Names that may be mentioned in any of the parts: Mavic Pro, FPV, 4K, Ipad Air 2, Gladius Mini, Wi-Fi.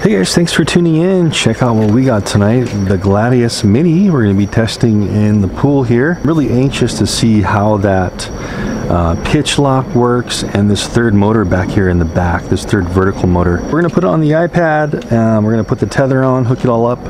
Hey guys, thanks for tuning in. Check out what we got tonight, the Gladius Mini. We're going to be testing in the pool here. Really anxious to see how that pitch lock works, and this third motor back here in the back, this third vertical motor. We're going to put it on the iPad, we're going to put the tether on, hook it all up,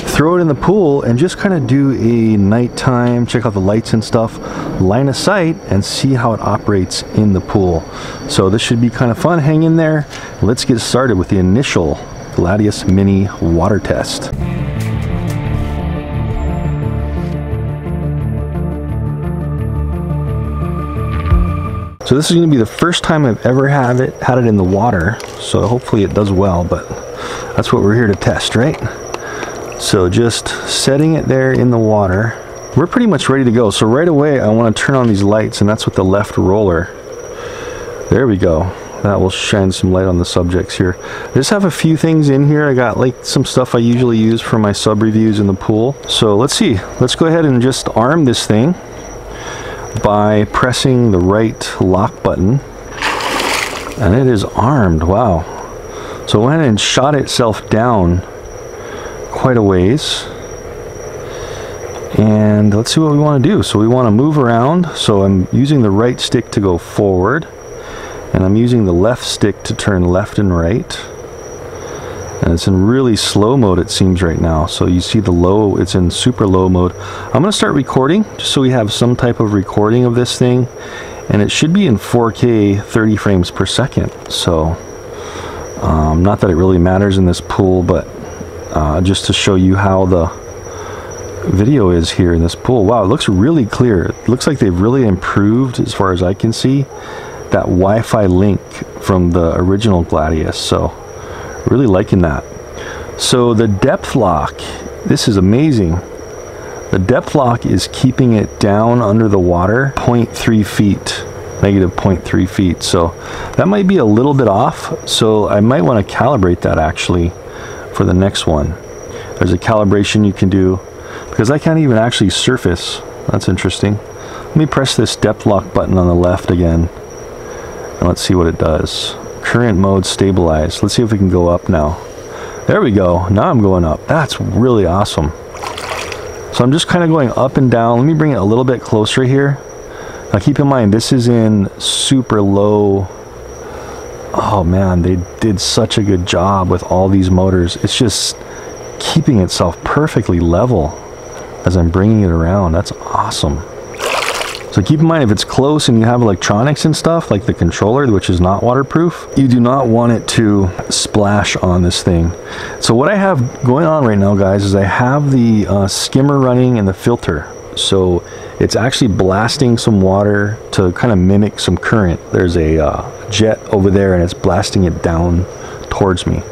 throw it in the pool, and just kind of do a nighttime, check out the lights and stuff, line of sight, and see how it operates in the pool. So this should be kind of fun. Hang in there. Let's get started with the initial Gladius Mini water test. So this is going to be the first time I've ever had it in the water, so hopefully it does well, but that's what we're here to test, right? So just setting it there in the water. We're pretty much ready to go. So right away I want to turn on these lights, and that's with the left roller. There we go. That will shine some light on the subjects here. I just have a few things in here. I got like some stuff I usually use for my sub reviews in the pool. So let's see. Let's go ahead and just arm this thing by pressing the right lock button. And it is armed. Wow. So it went and shot itself down quite a ways. And let's see what we want to do. So we want to move around. So I'm using the right stick to go forward, and I'm using the left stick to turn left and right. And it's in really slow mode, it seems, right now. So you see the low, it's in super low mode. I'm gonna start recording, just so we have some type of recording of this thing. And it should be in 4K, 30 frames per second. So, not that it really matters in this pool, but just to show you how the video is here in this pool. Wow, it looks really clear. It looks like they've really improved, as far as I can see, that Wi-Fi link from the original Gladius. So really liking that. So the depth lock, this is amazing. The depth lock is keeping it down under the water 0.3 feet, negative 0.3 feet. So that might be a little bit off. So I might want to calibrate that actually for the next one. There's a calibration you can do, because I can't even actually surface. That's interesting. Let me press this depth lock button on the left again. Let's see what it does. Current mode stabilized. Let's see if we can go up now. There we go. Now I'm going up. That's really awesome. So I'm just kind of going up and down. Let me bring it a little bit closer here. Now keep in mind, this is in super low. Oh man, they did such a good job with all these motors. It's just keeping itself perfectly level as I'm bringing it around. That's awesome. So keep in mind, if it's close and you have electronics and stuff, like the controller, which is not waterproof, you do not want it to splash on this thing. So what I have going on right now, guys, is I have the skimmer running and the filter. So it's actually blasting some water to kind of mimic some current. There's a jet over there, and it's blasting it down towards me.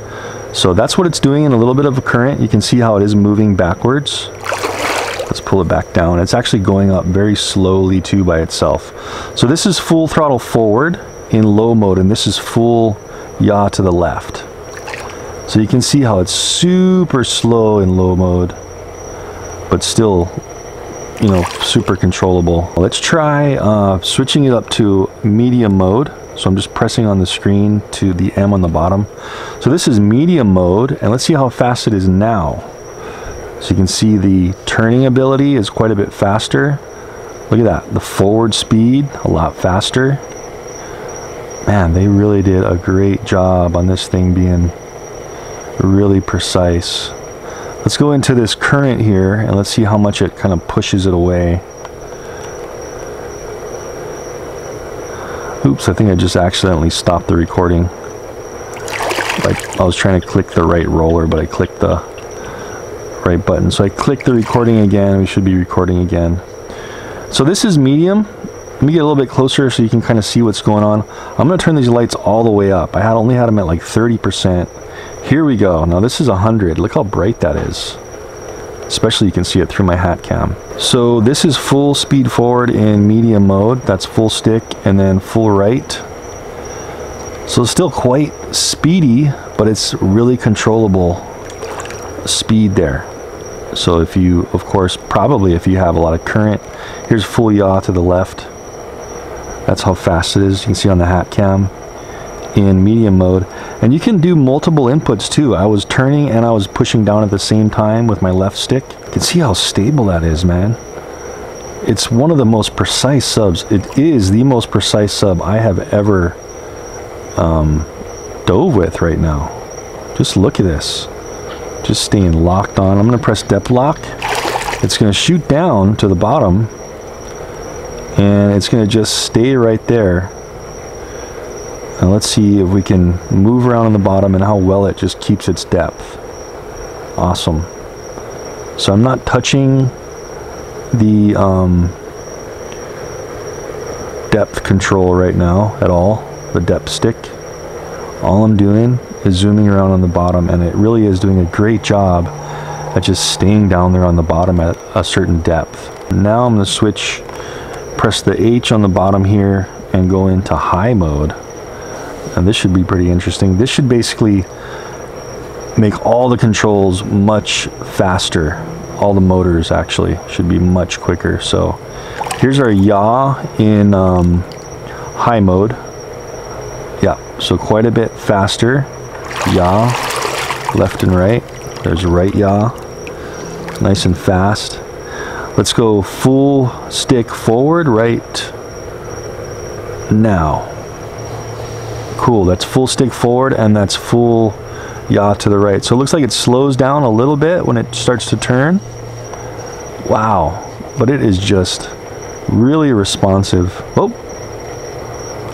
So that's what it's doing, in a little bit of a current. You can see how it is moving backwards. Let's pull it back down. It's actually going up very slowly too by itself. So this is full throttle forward in low mode, and this is full yaw to the left. So you can see how it's super slow in low mode, but still, you know, super controllable. Let's try switching it up to medium mode. So I'm just pressing on the screen to the M on the bottom. So this is medium mode, and let's see how fast it is now. So you can see the turning ability is quite a bit faster. Look at that, the forward speed, a lot faster. Man, they really did a great job on this thing being really precise. Let's go into this current here, and let's see how much it kind of pushes it away. Oops, I think I just accidentally stopped the recording. Like, I was trying to click the right roller, but I clicked the right button. So I click the recording again. We should be recording again. So this is medium. Let me get a little bit closer so you can kind of see what's going on. I'm going to turn these lights all the way up. I had only had them at like 30%. Here we go. Now this is 100. Look how bright that is. Especially you can see it through my hat cam. So this is full speed forward in medium mode. That's full stick and then full right. So it's still quite speedy, but it's really controllable speed there. So if you, of course, probably if you have a lot of current, here's full yaw to the left. That's how fast it is. You can see on the hat cam. in medium mode. And you can do multiple inputs too. I was turning and I was pushing down at the same time with my left stick. You can see how stable that is, man. It's one of the most precise subs. It is the most precise sub I have ever dove with right now. Just look at this. Just staying locked on. I'm going to press depth lock. It's going to shoot down to the bottom, and it's going to just stay right there. Now let's see if we can move around on the bottom and how well it just keeps its depth. Awesome. So I'm not touching the depth control right now at all, the depth stick. All I'm doing is zooming around on the bottom, and it really is doing a great job at just staying down there on the bottom at a certain depth. Now I'm going to switch, press the H on the bottom here and go into high mode. And this should be pretty interesting. This should basically make all the controls much faster. All the motors actually should be much quicker. So here's our yaw in high mode. Yeah, so quite a bit faster. Yaw, left and right. There's right yaw, nice and fast. Let's go full stick forward right now. Cool, that's full stick forward and that's full yaw to the right. So it looks like it slows down a little bit when it starts to turn. Wow, but it is just really responsive. Oh,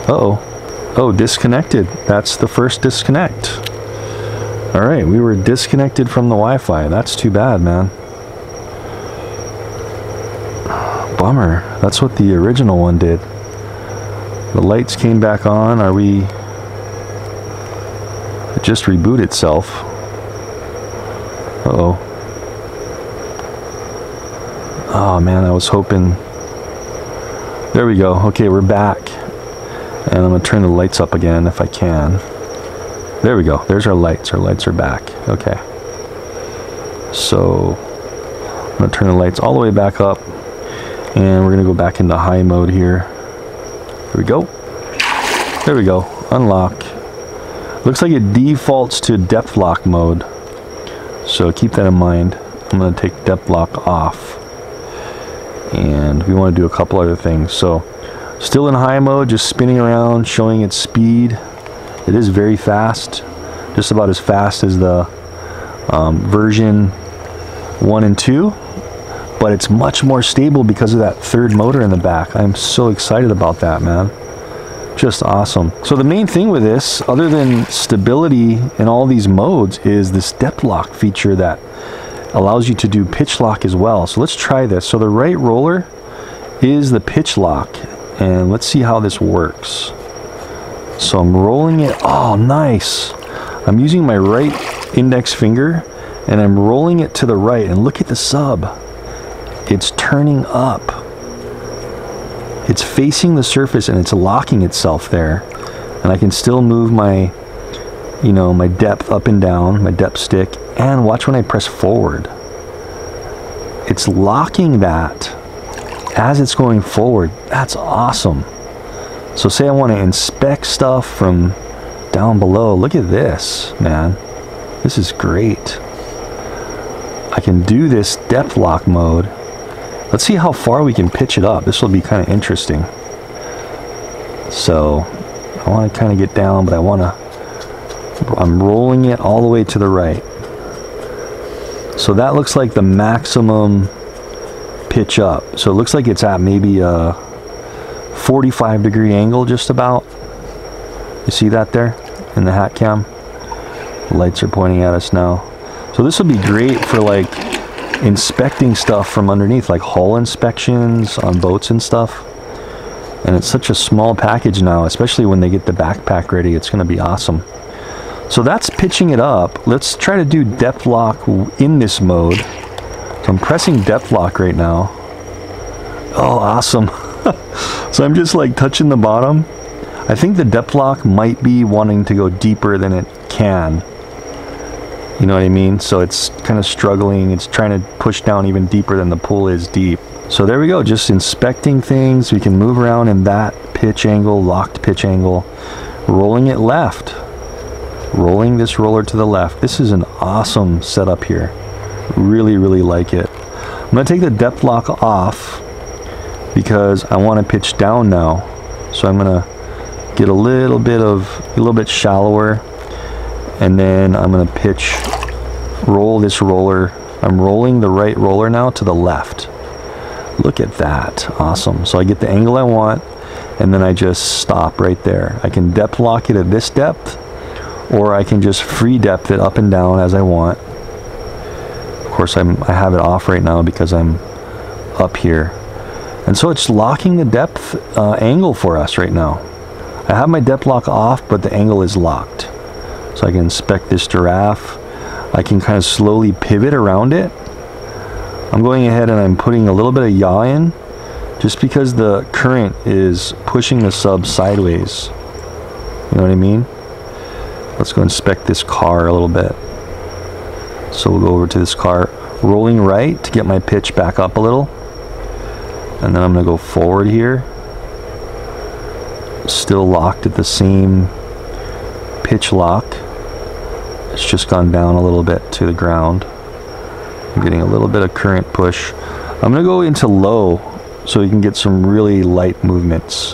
uh-oh, oh, disconnected. That's the first disconnect. All right, we were disconnected from the Wi-Fi. That's too bad, man. Bummer, that's what the original one did. The lights came back on. Are we... It just rebooted itself. Uh-oh. Oh, man, I was hoping... There we go. Okay, we're back. And I'm going to turn the lights up again if I can. There we go. There's our lights. Our lights are back. Okay. So I'm going to turn the lights all the way back up. And we're going to go back into high mode here. Here we go. There we go. Unlock. Looks like it defaults to depth lock mode. So keep that in mind. I'm going to take depth lock off. And we want to do a couple other things. So still in high mode, just spinning around, showing its speed. It is very fast, just about as fast as the version 1 and 2, but it's much more stable because of that third motor in the back. I'm so excited about that, man. Just awesome. So the main thing with this, other than stability in all these modes, is this depth lock feature that allows you to do pitch lock as well. So let's try this. So the right roller is the pitch lock, and let's see how this works. So I'm rolling it, oh nice. I'm using my right index finger and I'm rolling it to the right, and look at the sub. It's turning up. It's facing the surface and it's locking itself there. And I can still move my, you know, my depth up and down, my depth stick, and watch when I press forward. It's locking that as it's going forward. That's awesome. So say I want to inspect stuff from down below. Look at this, man. This is great. I can do this depth lock mode. Let's see how far we can pitch it up. This will be kind of interesting. So I want to kind of get down, but I want to, I'm rolling it all the way to the right. So that looks like the maximum pitch up. So it looks like it's at maybe a 45 degree angle, just about. You see that there in the hat cam? The lights are pointing at us now. So this would be great for like inspecting stuff from underneath, like hull inspections on boats and stuff. And it's such a small package now, especially when they get the backpack ready. It's going to be awesome. So that's pitching it up. Let's try to do depth lock in this mode. So I'm pressing depth lock right now. Oh, awesome. So I'm just like touching the bottom. I think the depth lock might be wanting to go deeper than it can. You know what I mean? So it's kind of struggling. It's trying to push down even deeper than the pool is deep. So there we go, just inspecting things. We can move around in that pitch angle, locked pitch angle. rolling it left, rolling this roller to the left. This is an awesome setup here. Really like it. I'm going to take the depth lock off because I want to pitch down now. So I'm going to get a little bit shallower, and then I'm going to pitch, roll this roller. I'm rolling the right roller now to the left. Look at that, awesome. So I get the angle I want, and then I just stop right there. I can depth lock it at this depth, or I can just free depth it up and down as I want. Of course, I have it off right now because I'm up here. And so it's locking the depth angle for us right now. I have my depth lock off, but the angle is locked. So I can inspect this giraffe. I can kind of slowly pivot around it. I'm going ahead and I'm putting a little bit of yaw in just because the current is pushing the sub sideways. You know what I mean? Let's go inspect this car a little bit. So we'll go over to this car, rolling right to get my pitch back up a little. And then I'm going to go forward here. Still locked at the same pitch lock. It's just gone down a little bit to the ground. I'm getting a little bit of current push. I'm going to go into low so you can get some really light movements.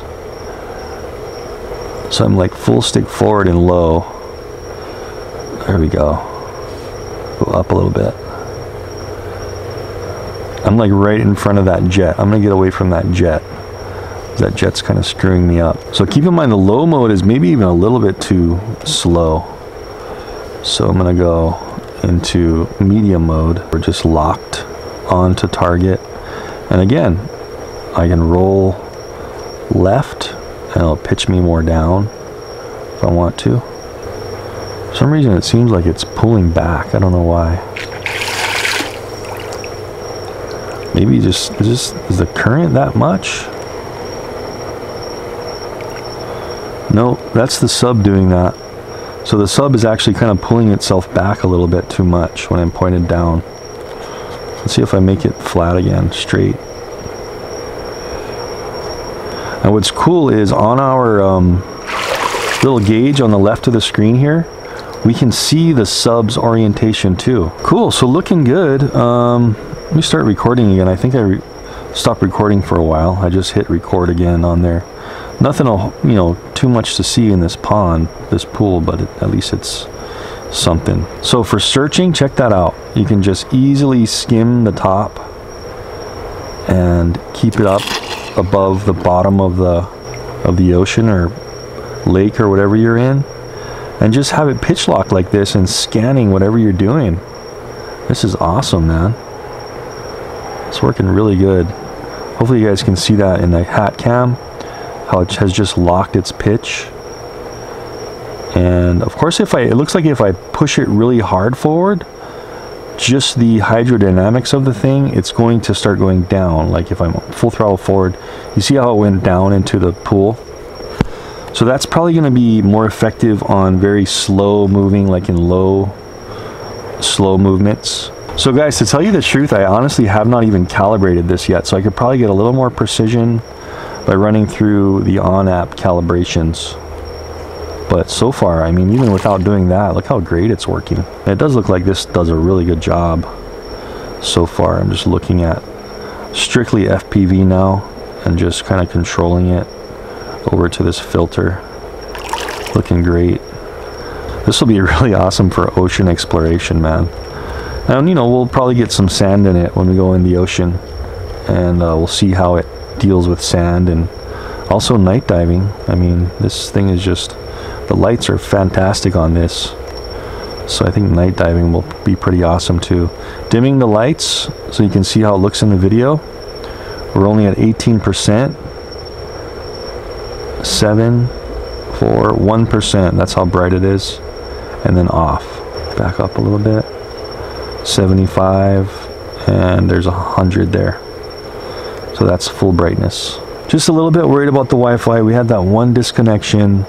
So I'm like full stick forward and low. There we go. Go up a little bit. I'm like right in front of that jet. I'm going to get away from that jet. That jet's kind of screwing me up. So keep in mind the low mode is maybe even a little bit too slow. So I'm going to go into medium mode. We're just locked onto target, and again I can roll left and it'll pitch me more down if I want to. For some reason it seems like it's pulling back. I don't know why. Maybe just is the current that much? No, that's the sub doing that. So the sub is actually kind of pulling itself back a little bit too much when I'm pointed down. Let's see if I make it flat again, straight. And what's cool is on our little gauge on the left of the screen here, we can see the sub's orientation too. Cool, so looking good. Let me start recording again. I think I stopped recording for a while. I just hit record again on there. Nothing, you know, too much to see in this pond, this pool, but at least it's something. So for searching, check that out. You can just easily skim the top and keep it up above the bottom of the ocean or lake or whatever you're in, and just have it pitch locked like this and scanning whatever you're doing. This is awesome, man. It's working really good. Hopefully you guys can see that in the hat cam, how it has just locked its pitch. And of course, it looks like if I push it really hard forward, just the hydrodynamics of the thing, it's going to start going down. Like if I'm full throttle forward, you see how it went down into the pool? So that's probably going to be more effective on very slow moving, like in slow movements. So guys, to tell you the truth, I honestly have not even calibrated this yet. So I could probably get a little more precision by running through the on-app calibrations. But so far, I mean, even without doing that, look how great it's working. And it does look like this does a really good job so far. I'm just looking at strictly FPV now and just kind of controlling it over to this filter. Looking great. This will be really awesome for ocean exploration, man. And you know, we'll probably get some sand in it when we go in the ocean, and we'll see how it deals with sand, and also night diving. I mean, this thing is just, the lights are fantastic on this, so I think night diving will be pretty awesome too. Dimming the lights so you can see how it looks in the video. We're only at 18%, 7, 4, 1%, that's how bright it is. And then off, back up a little bit, 75, and there's 100 there. So that's full brightness. Just a little bit worried about the Wi-Fi. We had that one disconnection,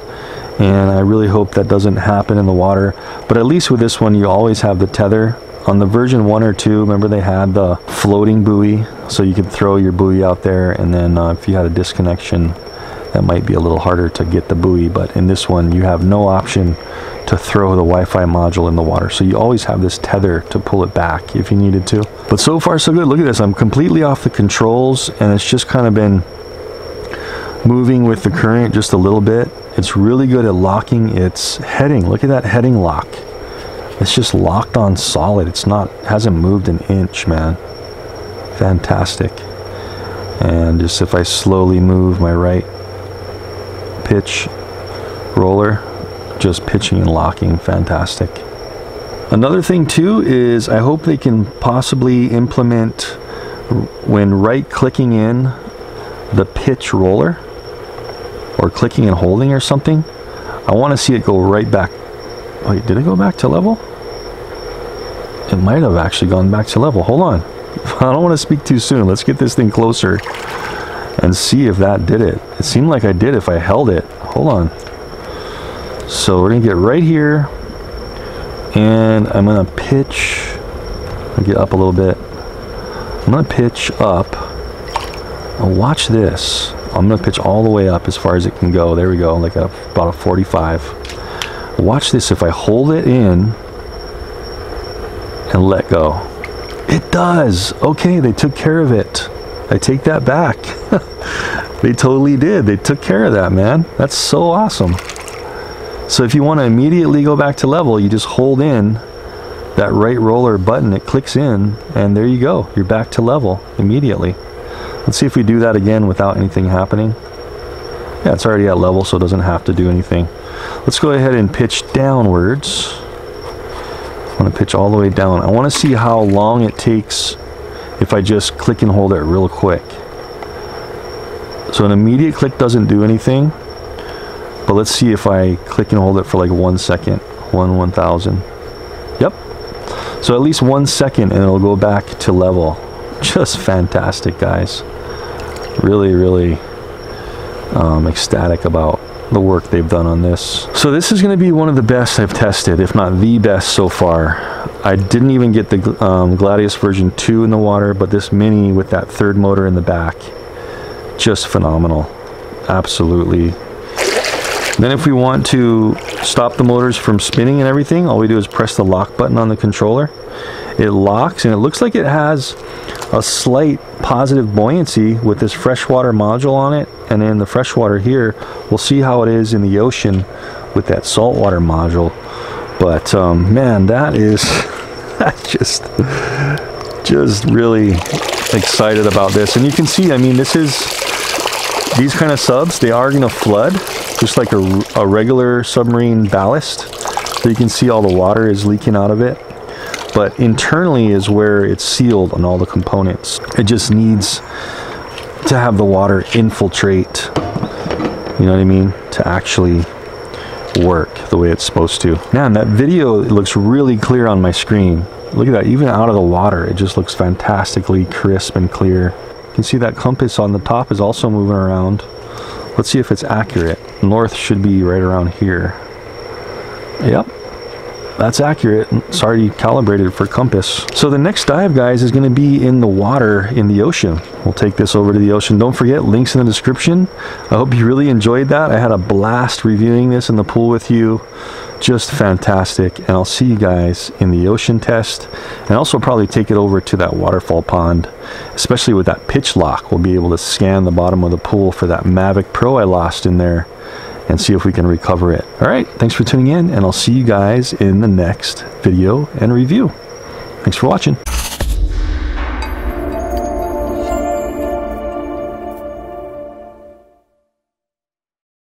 and I really hope that doesn't happen in the water. But at least with this one, you always have the tether. On the version 1 or 2, remember they had the floating buoy, so you could throw your buoy out there, and then if you had a disconnection, that might be a little harder to get the buoy, but in this one you have no option to throw the Wi-Fi module in the water, so you always have this tether to pull it back if you needed to. But so far so good. Look at this, I'm completely off the controls and it's just kind of been moving with the current just a little bit. It's really good at locking its heading. Look at that heading lock. It's just locked on solid. It's not, hasn't moved an inch, man. Fantastic. And just if I slowly move my right pitch roller, just pitching and locking, fantastic. Another thing too is I hope they can possibly implement when right clicking in the pitch roller or clicking and holding or something. I want to see it go right back. Wait, did it go back to level? It might have actually gone back to level. Hold on. I don't want to speak too soon. Let's get this thing closer and see if that did it. It seemed like I did if I held it. Hold on. So we're going to get right here and I'm going to pitch. I'll get up a little bit. I'm going to pitch up. Now watch this. I'm going to pitch all the way up as far as it can go. There we go. Like about a 45. Watch this. If I hold it in and let go. It does. Okay, they took care of it. I take that back. They totally did. They took care of that, man. That's so awesome. So if you want to immediately go back to level, you just hold in that right roller button. It clicks in, and there you go. You're back to level immediately. Let's see if we do that again without anything happening. Yeah, it's already at level, so it doesn't have to do anything. Let's go ahead and pitch downwards. I'm going to pitch all the way down. I want to see how long it takes if I just click and hold it real quick. So an immediate click doesn't do anything, but let's see if I click and hold it for like 1 second, 1,000. Yep. So at least 1 second and it'll go back to level. Just fantastic, guys. Really, really ecstatic about the work they've done on this. So this is going to be one of the best I've tested, if not the best so far. I didn't even get the Gladius version 2 in the water, but this Mini with that third motor in the back, just phenomenal. Absolutely. Then if we want to stop the motors from spinning and everything, all we do is press the lock button on the controller. It locks, and it looks like it has a slight positive buoyancy with this freshwater module on it, and then the freshwater here. We'll see how it is in the ocean with that saltwater module. But man, that is just really excited about this. And you can see, I mean, this is, these kind of subs, they are going to flood just like a regular submarine ballast. So you can see all the water is leaking out of it. But internally is where it's sealed on all the components. It just needs to have the water infiltrate, you know what I mean, to actually work the way it's supposed to. Man, that video looks really clear on my screen. Look at that, even out of the water, it just looks fantastically crisp and clear. You can see that compass on the top is also moving around. Let's see if it's accurate. North should be right around here. Yep. That's accurate. It's already calibrated for compass. So the next dive, guys, is going to be in the water in the ocean. We'll take this over to the ocean. Don't forget, links in the description. I hope you really enjoyed that. I had a blast reviewing this in the pool with you. Just fantastic. And I'll see you guys in the ocean test. And also probably take it over to that waterfall pond, especially with that pitch lock. We'll be able to scan the bottom of the pool for that Mavic Pro I lost in there and see if we can recover it. All right, thanks for tuning in, and I'll see you guys in the next video and review. Thanks for watching.